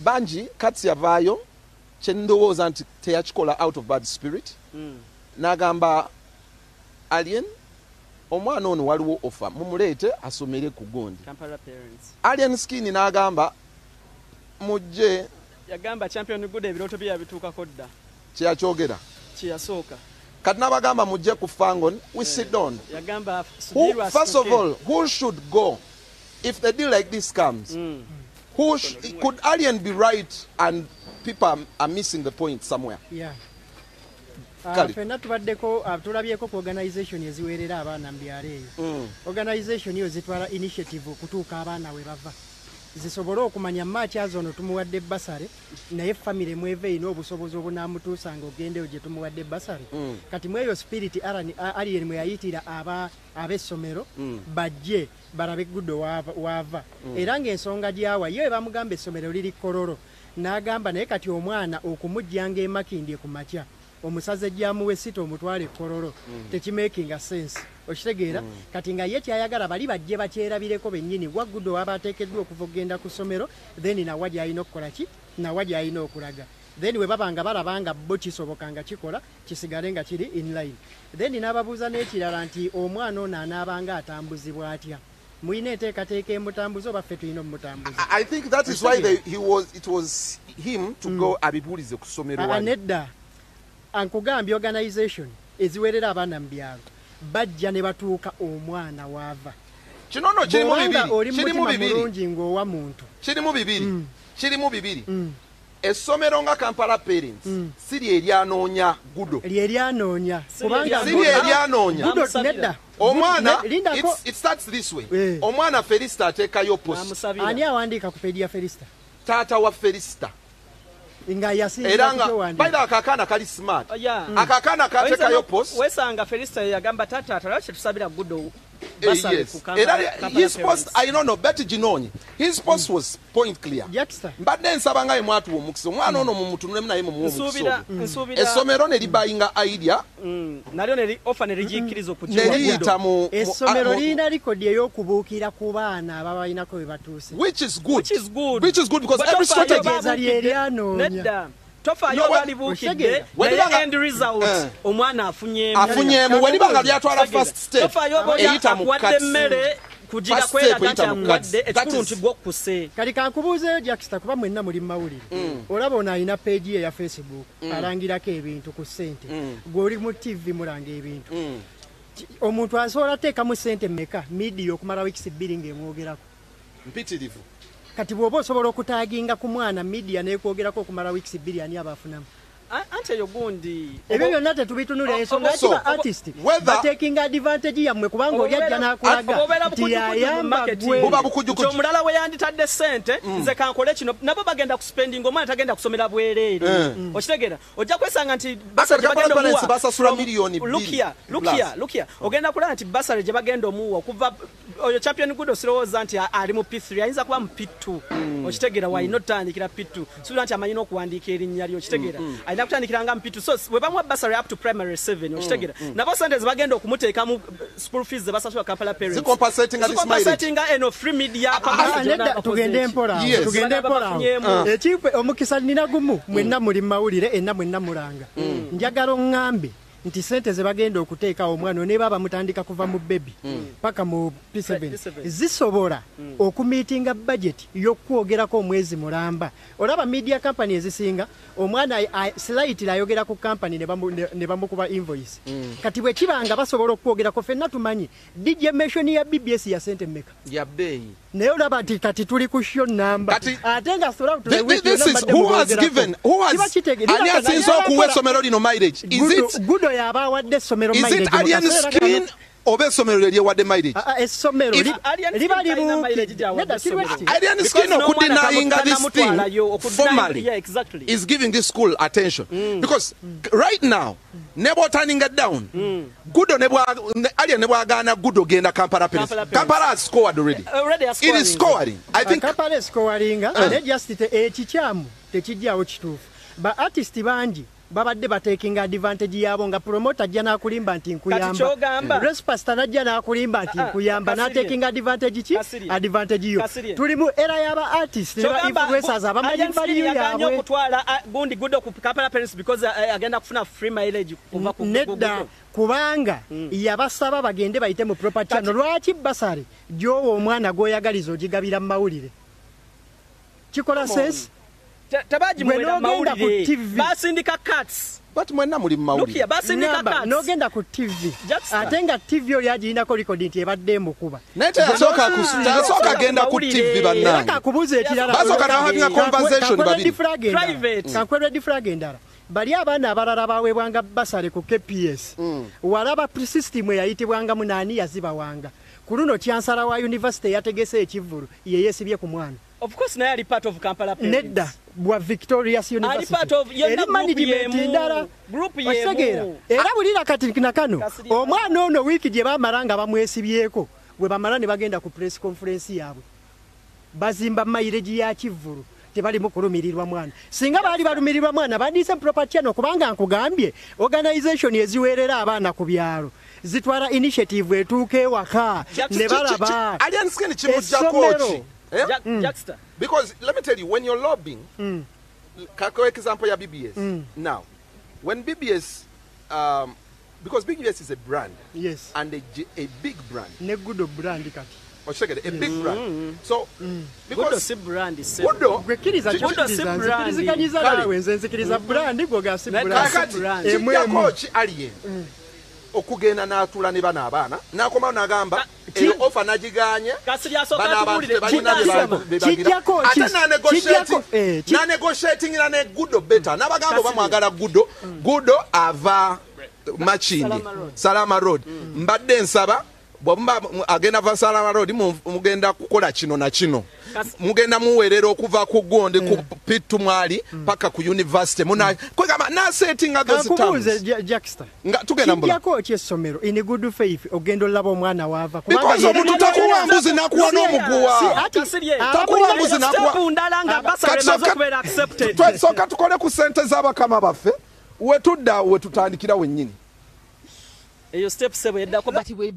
banji katsi yavayo chendowooza nti teyakikola out of bad spirit n'agamba alien omwana ono waliwo offer mumuleete asomere ku gundi alien skin n'agamba mujje yagamba champion good ebiroto bya bituka kodda kiyachogera kiyasoka kadnaba gamba mujje ku fangon we sit down yagamba first of all who should go if the deal like this comes who could alien be right and people are missing the point somewhere yeah fena tubaddeko tulabyeko ku organization yeziwerera abaana mbyaleyo organization yo zitwala initiative kutuuka abaana we bava zisobola okumanya match azono tumuwadde basare naye family mweve ino obusobozi obunamutuusanga ogendeyo gye tumuwadde basare kati mweyo spirit alien mweyayitira ab'essomero bajje barabe guddo wava era ng'ensonga gyawa yo bamugamba essomero liri kololo n'agamba naye kati omwana okumujjanga emakindye ku makya omusaze gyamuwe sito omutwale kololo tekimakinga sense okitegeera kati nga ye kyayagala bali bajje bakyerabireko bennyini wagguddo wabateekeddwa okuva okugenda ku ssomero then nawa gy'alina okukola ki nawa gy'alina okulaga then we babanga balabanga bo kisoboka nga kikola kisigale nga kiri inline then n'ababuuza n'ekirala nti omwana ono anaabanga atambuzibwa atya mulina enteekateeka emutambuza oba ffe tulina omumutambuza I think that is why it was him to go abibuulize ku ssomero nedda ankugambye organization eziwerera abaana mu byalo bajja ne batuuka omwana waava kinono kiri mu bibiri essomero nga Kampala parents siri eryanoonya gudo eryanoonya kubanga gudo omwana it starts this way omwana Felista ateekayo post ani awandiika ku pedia Felista taata wa Felista baida akakana kali smart akakana kateka yo post wesanga Felista yagamba tata atalache tusabira gudo basali kukamba his post I don't know beti ginonyi his post was point clear mbadde nsabanga emwatu womukso mwana ono mumutunule mna yemo muwomukso nsubira essomero ne libayinga idea nalyo ne offer ne rigikirizo kutiwa gudo essomero lina record yo kubukira kubana ababa inako bebatuse which is good because every strategy tofa yobali bukide end result omwana afunyemu wali banga byatwala first step tofa yobali wadde mmere kujiga kwera kata mwadde ekuntu gwo kuse kali kankubuze jakista kuba mwenna muri mawuli olabona alina page ye ya Facebook alangirako ebintu ku sente gwe oli mu TV mulanga ebintu omuntu asobola teeka mu sente meka media okumala weeks ebbiri ng'emwogerako mpitirivu kati bwobo sobola okutaaginga ku mwana media nekwogerako okumala wiiki bbiri ani abafunamu ante yogundi ebyo byonna tetubitunulira ensonga kiba artist batekinga advantage yammwe kubanga olyajja n'akulagamulala weyanditadde ssente nze kankole kino nabo bagenda kuspendinga omwana tagenda kusomera bwereere okitegera ojja kwesanga nti lukia ogenda kulaba nti basale gye bagenda omuwa okuva oyo champion gudo sirowooza nti ali mu P3 ayinza kuba mu P2 okitegera wainotandikira P2 subira nti amanyina okuwandiika erinnya lyo okitegera nakutandikiranga mpitu so we bamwa basari up to primary 7 okitegera nabo sentence bagenda okumuteeka mu school fees ze basasula Kampala parents compensatinga eno free media tugende mpora ekipe omukisa nina gumu mwenna muli mawulire enna mwenna mulanga njagala oŋŋambe nti sente ze bagenda okuteeka omwana ne baba mutandika kuva mu baby paka mu P7 zisobola okumiitinga budget y'okwogerako omwezi mulamba olaba media company ezisinga omwana slightly ayogera ku company ne bamukuba invoice kati bwe kibanga basobola okwogerako fenna tumanyi digemation ya BBS ya sente meka ya beyi naye olaba nti kati tuli ku show number atenga sola this is who has inso kuwesomero lino mileage is it gudo yaba wadde somero mileage is it alien skin obe somero lye wadde mileage somero liba libu alien skin okudi na inga this thing formally is giving this school attention because right now nebo turning it down gudo nebo alien nebo agana gudo genda Kampala Palace Kampala has scored already it is scoring I think Kampala scoring and just it ekichamu tekijja okitufu ba artist banji babadde batekinga advantage yabo nga promoter jana akulimba nti nkuyamba race pastor najja na akulimba nti nkuyamba na takinga advantage ki advantage yo tulimu era yaba artists ne influencers abamanyi bali yabo kutwala gundi gudo ku kapala parents because agenda kufuna free mileage kuva ku kubanga yabasaba bagende bayite mu property channel lwaki basari jowo omwana goyagalizo gigabira mawulire chikola says tabaji mwena maulide basindika cuts but mwena muli maulide look here basindika cuts no genda ku TV atenga TV yali ajina ko recording te badde mukuba neta soka ku soka genda ku TV banana aka kubuze ekirala basoka na having a conversation babi private sakwere different bali abana abarara bawebwanga basale ku KPS walaba pre-system yayitibwanga munani yaziba wanga kuruno chancellor wa university yategese ekivuru yeyesibye ku mwana of course na yali part of Kampala Neda bwa Victoria's University part of yemu, group yemu era bulira kati kinakano omwana ono wiki je bamaranga bamwesibyeko we bamarani bagenda ku press conference yabwe bazimba maireji ya kivuru tebali mukulumirirwa mwana singa bali balumirirwa mwana badise proper channel kubanga nkugambye organization yeziwerera abana ku byalo zitwara initiative etuke waka nebalaba alyanskeni chimujja coach. Yeah? Because let me tell you, when you're lobbying, kakao example ya BBS. Now, when BBS, because BBS is a brand, yes, and a big brand. Negudo brand, a big brand. So, because brand is brand. Okugenda na atula ne bana abana nakoma nagamba ofa najiganye bana abantu na negotiating na ne gudo better nabagamba bamwagala gudo gudo ava machini Salama Road mbadde nsaba bwamba agenda va Salama Road mugenda kukola kino na kino mugenda muwerera okuva ku gonde ku pitu mwali paka ku university muna kwegama na setting at those times nga tugenda mbula yako kyesomero in good faith ogendo labo mwana wava because omuntu takuwa mbuzi nakuwa no muguwa takuwa mbuzi nakuwa kundalanga basale nazo kubera accepted twasoka tukole ku sente zaba kama bafe wetudda wetutandikira wennyini eyo step 7 edda ko bati